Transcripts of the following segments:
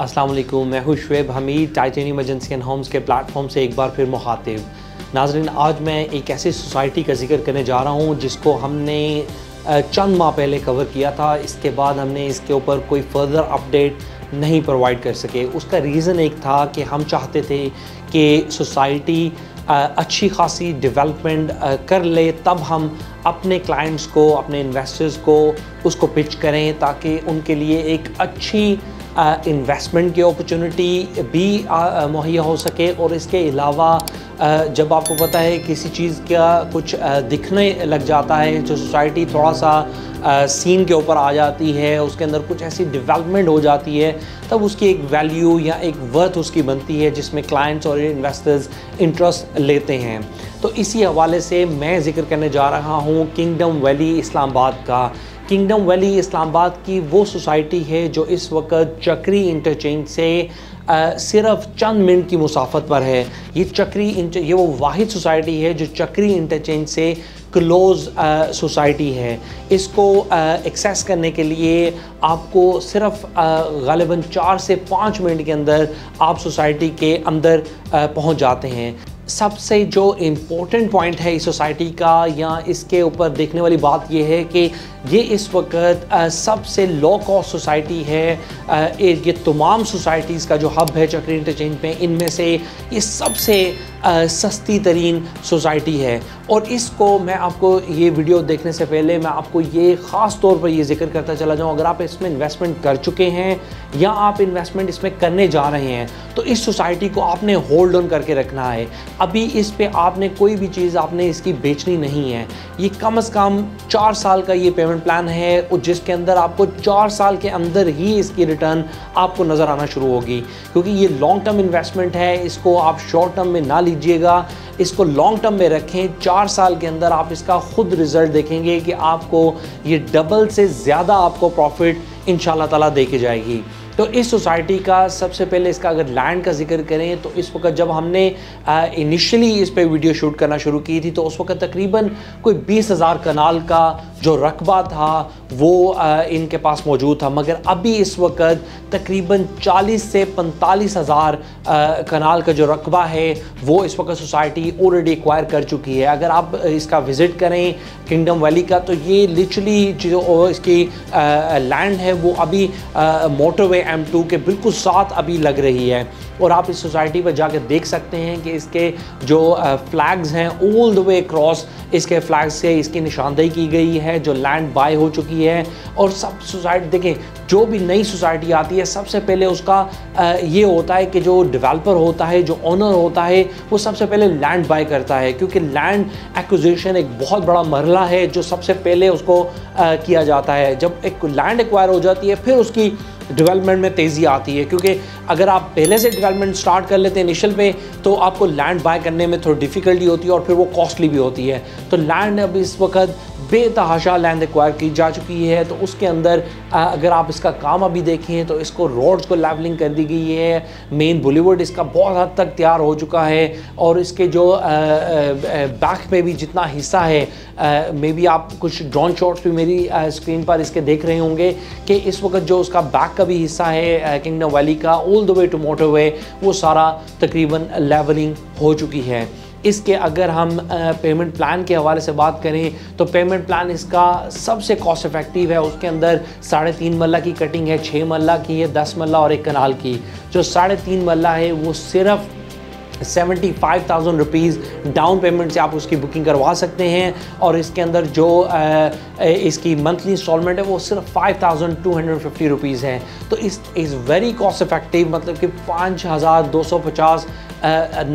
अस्सलाम वालेकुम, मैं हूं Shoaib Hamid, titanium agency and Holmes के प्लेटफॉर्म से एक बार फिर मुखातिब। नाजरीन, आज मैं एक ऐसी सोसाइटी का जिक्र करने जा रहा हूं जिसको हमने चंद माह पहले कवर किया था। इसके बाद हमने इसके ऊपर कोई फर्दर अपडेट नहीं प्रोवाइड कर सके। उसका रीज़न एक था कि हम चाहते थे कि सोसाइटी अच्छी खासी डेवलपमेंट कर ले, तब हम अपने क्लाइंट्स को, अपने इन्वेस्टर्स को उसको पिच करें ताकि उनके लिए एक अच्छी इन्वेस्टमेंट की अपॉर्चुनिटी भी मुहैया हो सके। और इसके अलावा जब आपको पता है किसी चीज़ का कुछ दिखने लग जाता है तो सोसाइटी थोड़ा सा सीन के ऊपर आ जाती है, उसके अंदर कुछ ऐसी डेवलपमेंट हो जाती है, तब उसकी एक वैल्यू या एक वर्थ उसकी बनती है जिसमें क्लाइंट्स और इन्वेस्टर्स इंटरेस्ट लेते हैं। तो इसी हवाले से मैं ज़िक्र करने जा रहा हूँ किंगडम वैली इस्लामाबाद का। किंगडम वैली इस्लामाबाद की वो सोसाइटी है जो इस वक्त चक्री इंटरचेंज से सिर्फ चंद मिनट की मुसाफत पर है। ये ये वो वाहिद सोसाइटी है जो चक्री इंटरचेंज से क्लोज़ सोसाइटी है। इसको एक्सेस करने के लिए आपको सिर्फ ग़ालिबन 4 से 5 मिनट के अंदर आप सोसाइटी के अंदर पहुंच जाते हैं। सबसे जो इम्पोर्टेंट पॉइंट है इस सोसाइटी का या इसके ऊपर देखने वाली बात यह है कि ये इस वक्त सबसे लो कॉस्ट सोसाइटी है। ये तमाम सोसाइटीज़ का जो हब है चक्री इंटरचेंज में, इनमें से ये सबसे सस्ती तरीन सोसाइटी है। और इसको मैं आपको ये वीडियो देखने से पहले मैं आपको ये ख़ास तौर पर ये जिक्र करता चला जाऊँ, अगर आप इसमें इन्वेस्टमेंट कर चुके हैं या आप इन्वेस्टमेंट इसमें करने जा रहे हैं तो इस सोसाइटी को आपने होल्ड ऑन करके रखना है। अभी इस पे आपने कोई भी चीज़ आपने इसकी बेचनी नहीं है। ये कम से कम 4 साल का ये पेमेंट प्लान है और जिसके अंदर आपको 4 साल के अंदर ही इसकी रिटर्न आपको नज़र आना शुरू होगी, क्योंकि ये लॉन्ग टर्म इन्वेस्टमेंट है। इसको आप शॉर्ट टर्म में ना लीजिएगा, इसको लॉन्ग टर्म में रखें। 4 साल के अंदर आप इसका खुद रिज़ल्ट देखेंगे कि आपको ये डबल से ज़्यादा आपको प्रॉफिट इंशाल्लाह ताला दे के जाएगी। तो इस सोसाइटी का सबसे पहले इसका अगर लैंड का जिक्र करें तो इस वक्त जब हमने इनिशियली इस पे वीडियो शूट करना शुरू की थी तो उस वक्त तकरीबन कोई 20,000 कनाल का जो रकबा था वो इनके पास मौजूद था, मगर अभी इस वक्त तकरीबन 40 से 45,000 कनाल का जो रकबा है वो इस वक्त सोसाइटी ऑलरेडी एक्वायर कर चुकी है। अगर आप इसका विज़िट करें किंगडम वैली का तो ये लिटरली जो इसकी लैंड है वो अभी मोटरवे M2 के बिल्कुल साथ अभी लग रही है। और आप इस सोसाइटी पर जाकर देख सकते हैं कि इसके जो फ्लैग्स हैं ऑल द वे अक्रॉस इसके फ्लैग्स से इसकी निशानदेही की गई है जो लैंड बाय हो चुकी है। और सब सोसाइटी देखें, जो भी नई सोसाइटी आती है सबसे पहले उसका ये होता है कि जो डेवलपर होता है, जो ओनर होता है, वो सबसे पहले लैंड बाय करता है, क्योंकि लैंड एक्विजिशन एक बहुत बड़ा मरला है जो सबसे पहले उसको किया जाता है। जब एक लैंड एक्वायर हो जाती है फिर उसकी डेवलपमेंट में तेज़ी आती है, क्योंकि अगर आप पहले से डेवलपमेंट स्टार्ट कर लेते हैं इनिशियल पे तो आपको लैंड बाय करने में थोड़ी डिफ़िकल्टी होती है और फिर वो कॉस्टली भी होती है। तो लैंड अब इस वक्त बेतहाशा लैंड एक्वायर की जा चुकी है। तो उसके अंदर अगर आप इसका काम अभी देखें तो इसको रोड्स को लेवलिंग कर दी गई है, मेन बॉलीवुड इसका बहुत हद तक तैयार हो चुका है और इसके जो बैक में भी जितना हिस्सा है, मे बी आप कुछ ड्रोन शॉट्स भी मेरी स्क्रीन पर इसके देख रहे होंगे कि इस वक्त जो उसका बैक का भी हिस्सा है किंगडम वैली का all the way to motorway वो सारा तकरीबन लेवलिंग हो चुकी है। इसके अगर हम पेमेंट प्लान के हवाले से बात करें तो पेमेंट प्लान इसका सबसे कॉस्ट इफेक्टिव है। उसके अंदर 3.5 मल्ला की कटिंग है, 6 मल्ला की है, 10 मल्ला और 1 कनाल की। जो 3.5 मल्ला है वो सिर्फ 75,000 रुपीज़ डाउन पेमेंट से आप उसकी बुकिंग करवा सकते हैं। और इसके अंदर जो इसकी मंथली इंस्टॉलमेंट है वो सिर्फ 5,250 रुपीज़ है। तो इस वेरी कॉस्ट इफेक्टिव, मतलब कि 5,250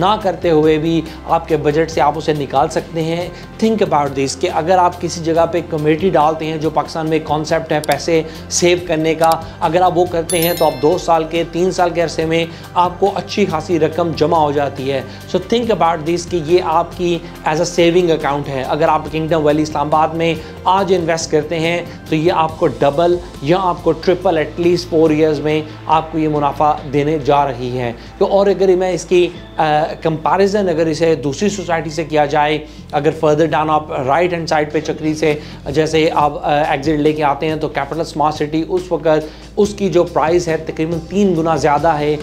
ना करते हुए भी आपके बजट से आप उसे निकाल सकते हैं। थिंक अबाउट दिस कि अगर आप किसी जगह पे कमेटी डालते हैं, जो पाकिस्तान में एक कॉन्सेप्ट है पैसे सेव करने का, अगर आप वो करते हैं तो आप 2 साल के 3 साल के अरसे में आपको अच्छी खासी रकम जमा हो जाती है। सो थिंक अबाउट दिस कि ये आपकी एज अ सेविंग अकाउंट है। अगर आप किंगडम वैली इस्लामाबाद में आज इन्वेस्ट करते हैं तो ये आपको डबल या आपको ट्रिपल एटलीस्ट 4 ईयर्स में आपको ये मुनाफा देने जा रही है। तो और अगर मैं इसकी कंपैरिजन अगर इसे दूसरी सोसाइटी से किया जाए, अगर फर्दर डाउन आप राइट हैंड साइड पे चक्री से जैसे आप एग्जिट लेके आते हैं तो कैपिटल स्मार्ट सिटी उस वक्त उसकी जो प्राइस है तकरीबन 3 गुना ज़्यादा है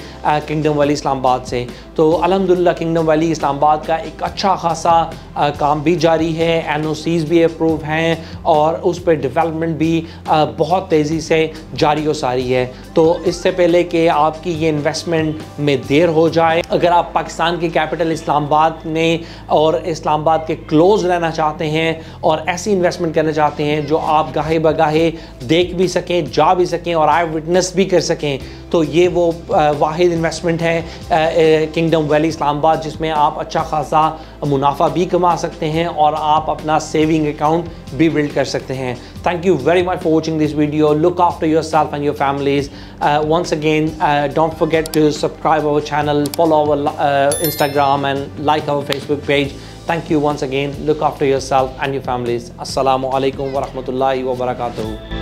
किंगडम वैली इस्लामाबाद से। तो अल्हम्दुलिल्लाह किंगडम वैली इस्लामाबाद का एक अच्छा खासा काम भी जारी है, NOCs भी अप्रूव हैं और उस पर डेवलपमेंट भी बहुत तेज़ी से जारी और सारी है। तो इससे पहले कि आपकी ये इन्वेस्टमेंट में देर हो जाए, अगर आप पाकिस्तान की कैपिटल इस्लामाबाद में और इस्लामाबाद के क्लोज़ रहना चाहते हैं और ऐसी इन्वेस्टमेंट करना चाहते हैं जो आप गाहे बगाहे देख भी सकें, जा भी सकें और आई विटनेस भी कर सकें, तो ये वो वाहिद इन्वेस्टमेंट है किंगडम वैली इस्लामाबाद जिसमें आप अच्छा खासा मुनाफा भी कमा सकते हैं और आप अपना सेविंग अकाउंट भी बिल्ड कर सकते हैं। Thank you very much for watching this video. Look after yourself and your families. Once again, don't forget to subscribe our channel, follow our Instagram and like our Facebook page. Thank you once again. Look after yourself and your families. Assalamu alaikum wa rahmatullahi wa barakatuh.